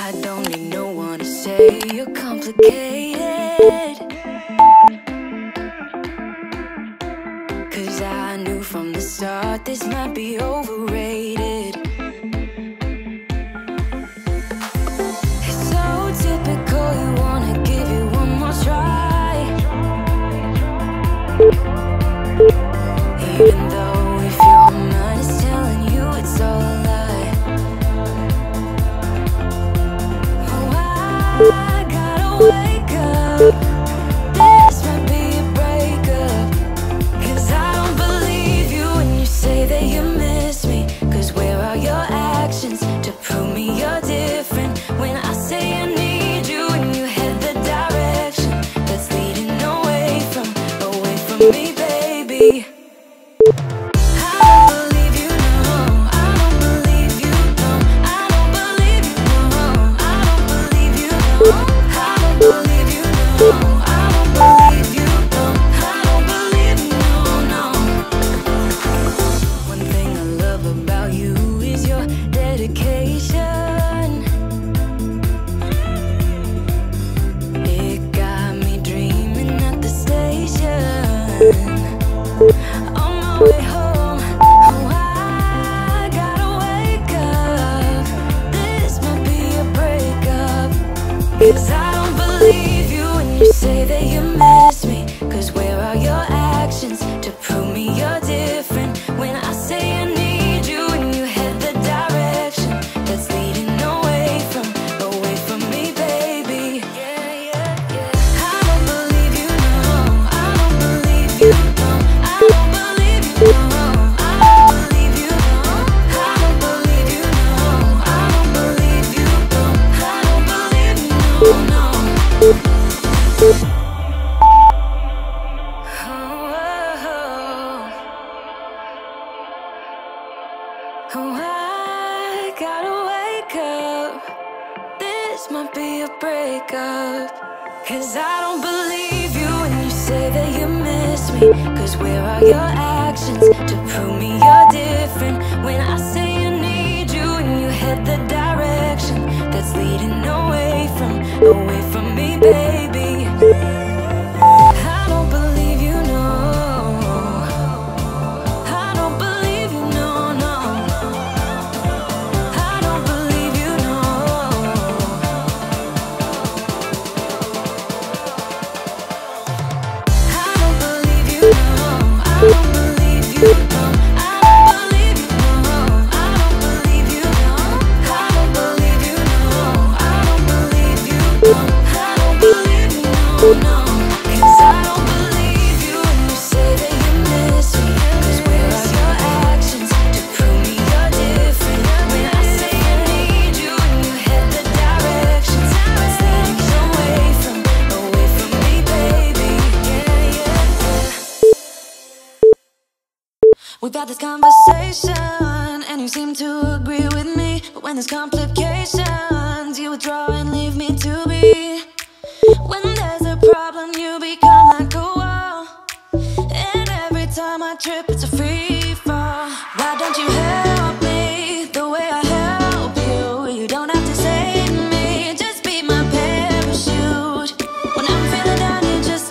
I don't need no one to say you're complicated, 'cause I knew from the start this might be overrated. It's so typical, you wanna give it one more try, even though if your mind is telling you it's all a lie. Oh, I gotta wake up. Just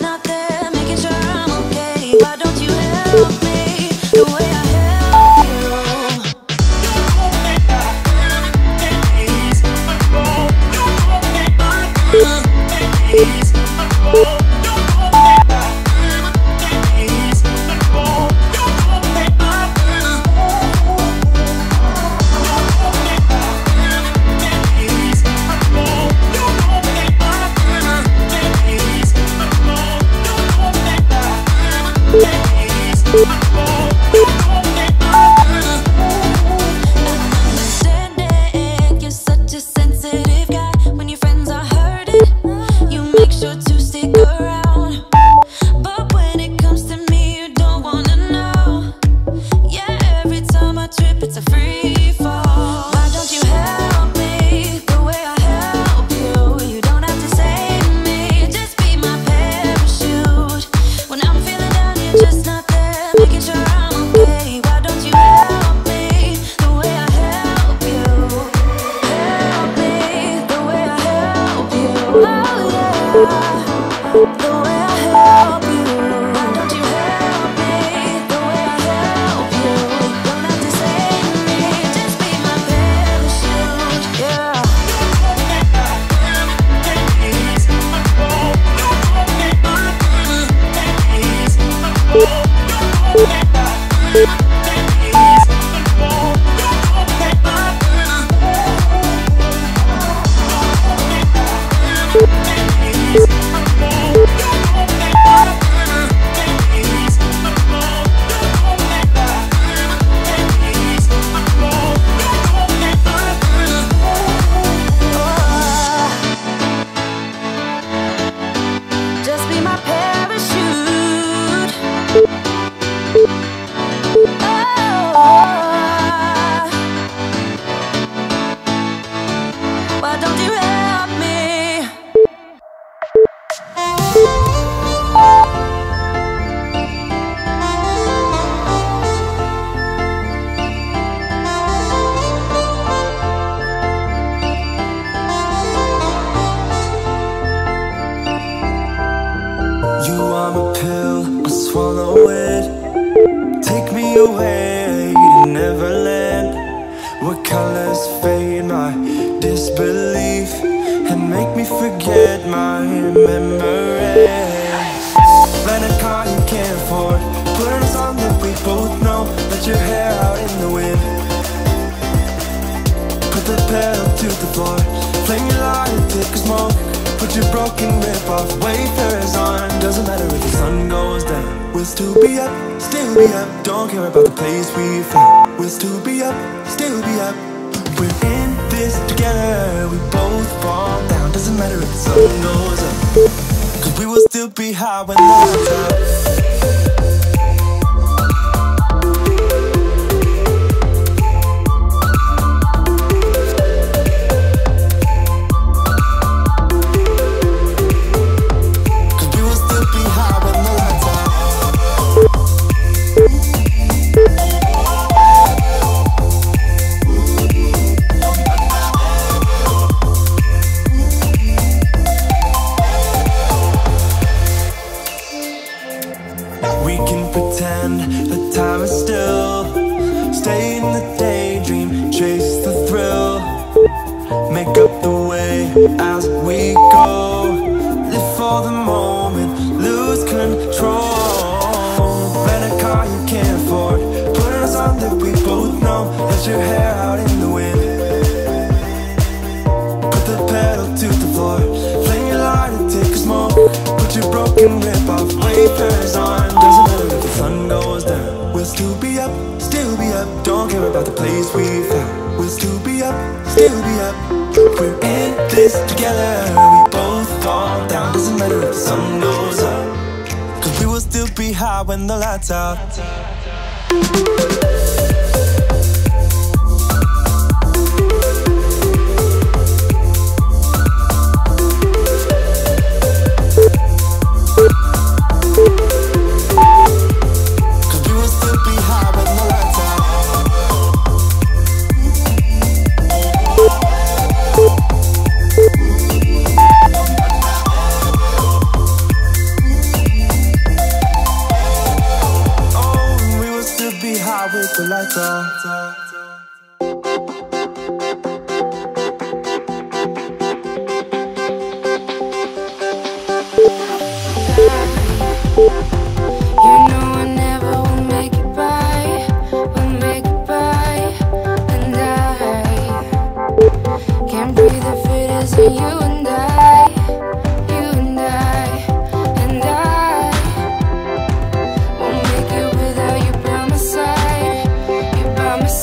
not there, making sure I'm okay.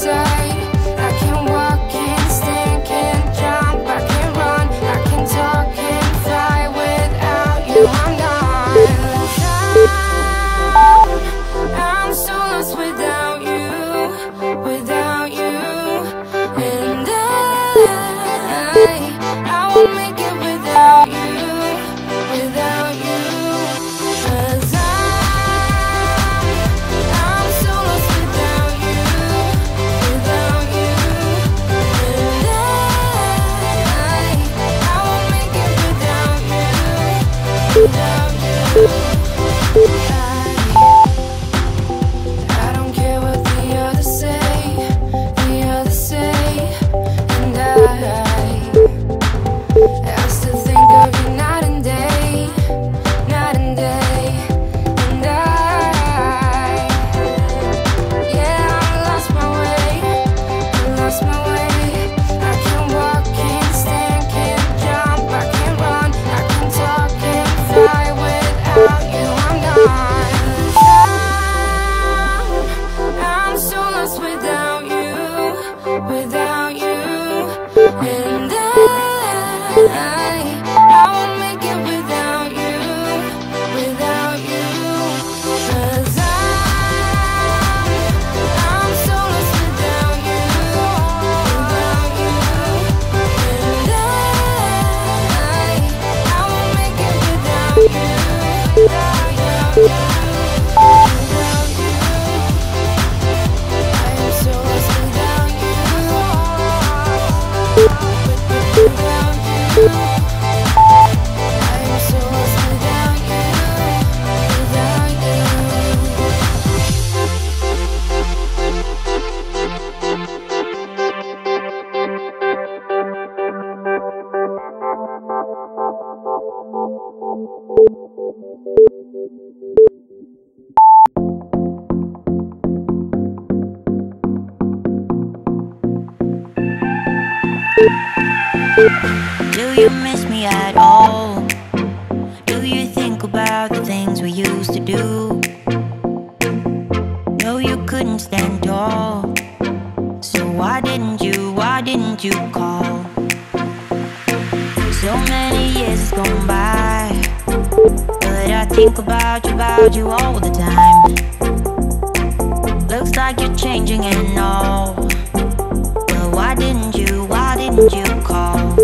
So Do you miss me at all? Do you think about the things we used to do? No, you couldn't stand tall, so why didn't you call? So many years has gone by, but I think about you all the time. Looks like you're changing and all, but why didn't you call?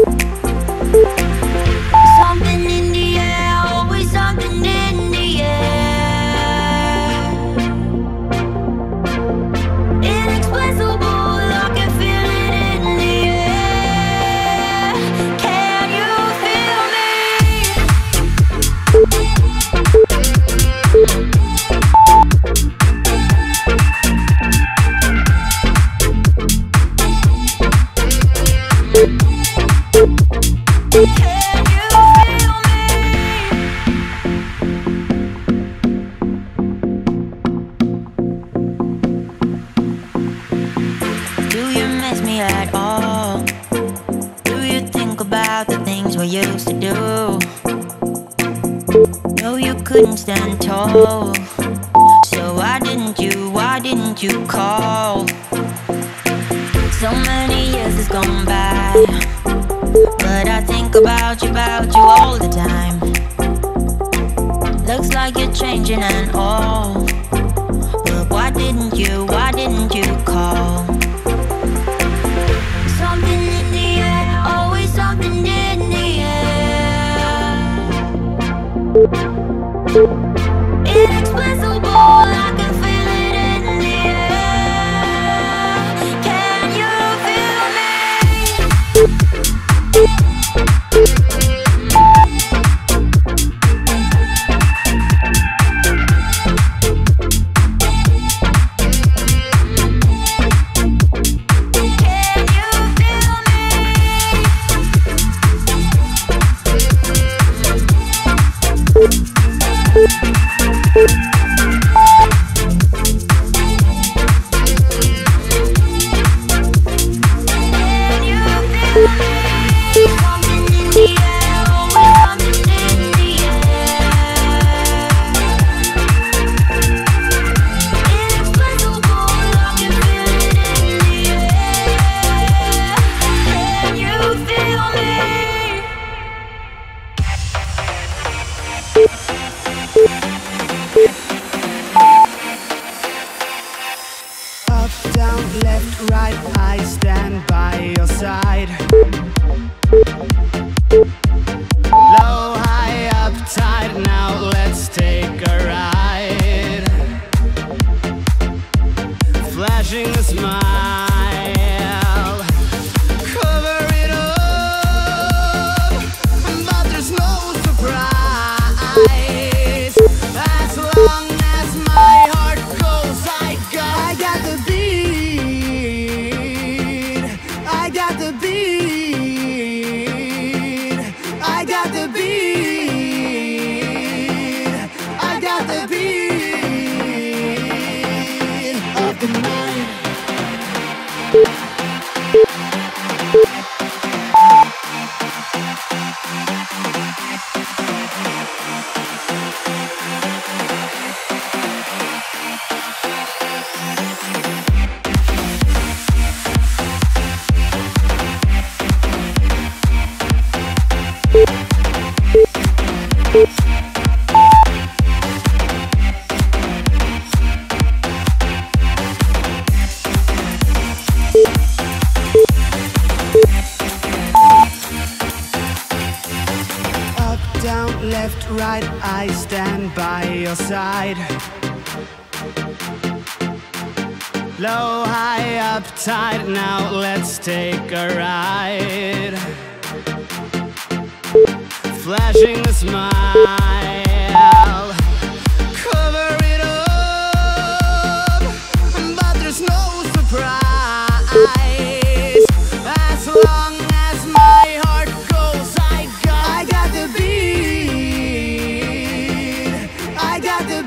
Something in the air, always something in the air. Inexplicable, I can feel it in the air. Can you feel me? At all? Do you think about the things we used to do? No, you couldn't stand tall, so why didn't you call? So many years has gone by, but I think about you all the time. Looks like you're changing and all, but why didn't you call? Inexplicable, I can feel it in the air. Can you feel me? Can you feel me? Low, high, up, tight, now let's take a ride. Flashing a smile, cover it up, but there's no surprise. As long as my heart goes, I got the beat, I got the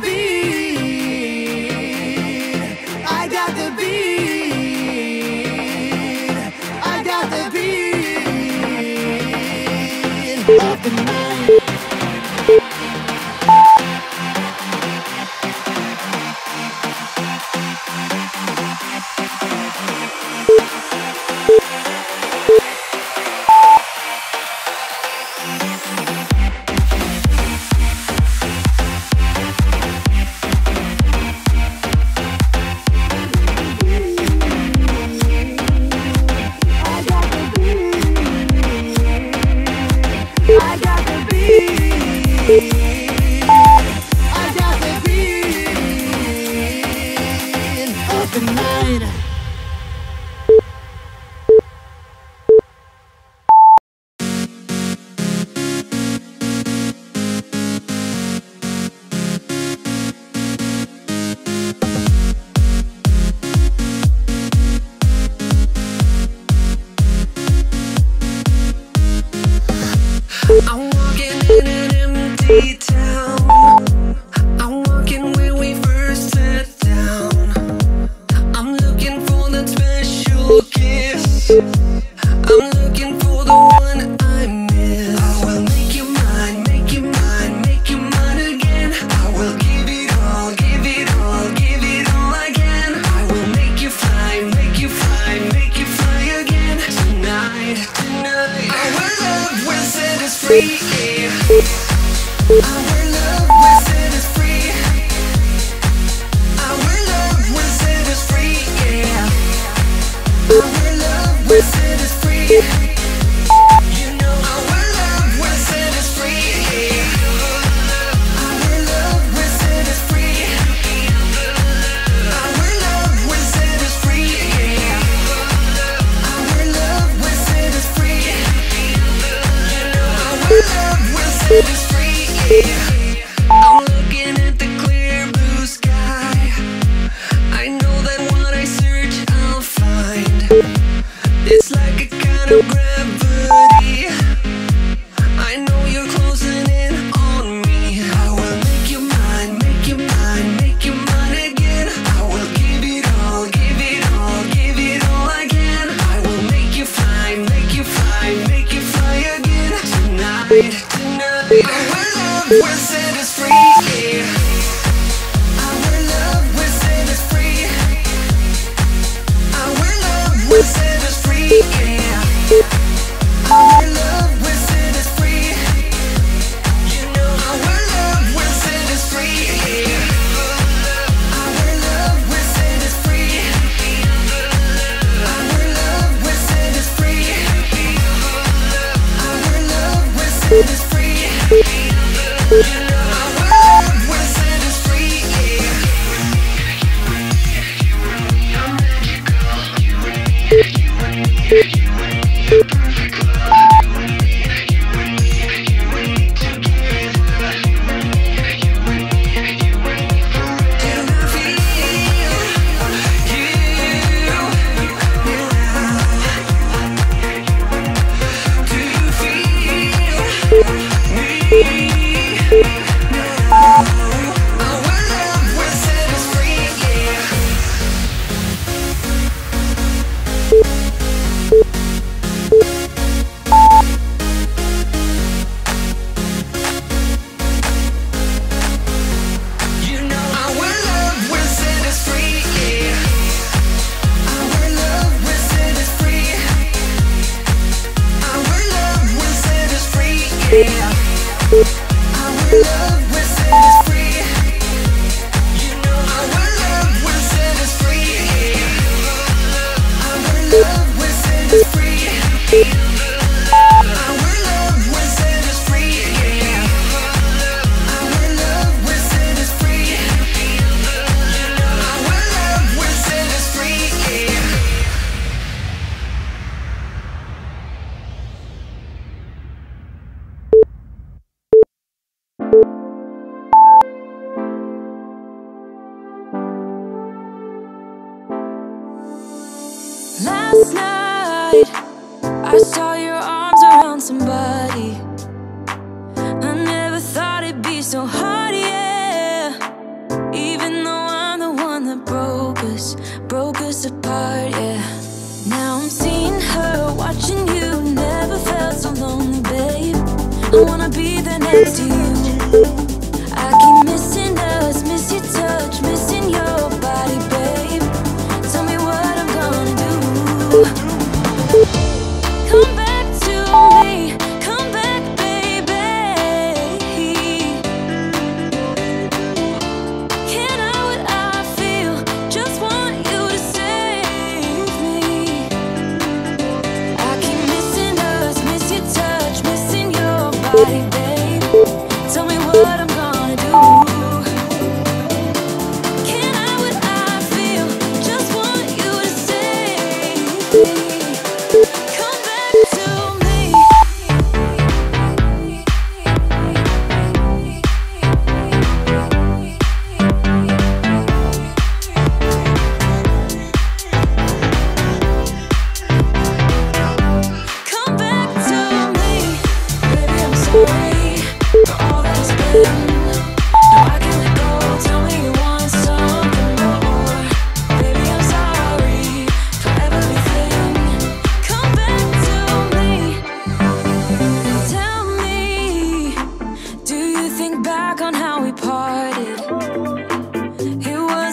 beat. I got the beat.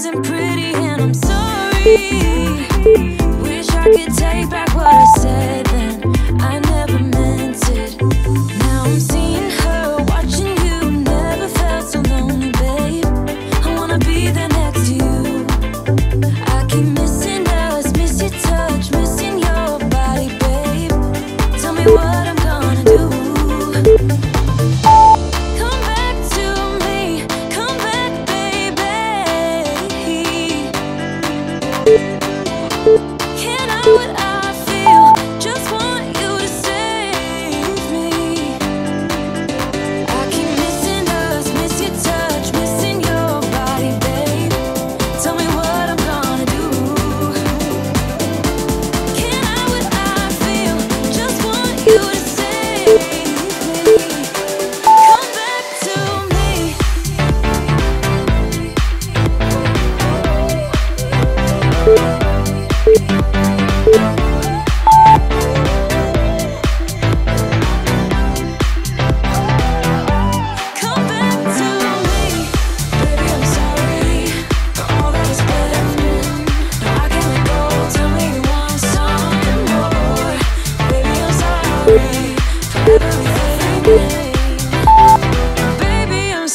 wasn't pretty, and I'm sorry. Wish I could take back what I said then. I never meant it. Now I'm seeing her, watching you. Never felt so lonely, babe. I wanna be there next to you. I keep missing us, miss your touch, missing your body, babe. Tell me what I'm gonna do. Baby, I'm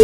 sorry.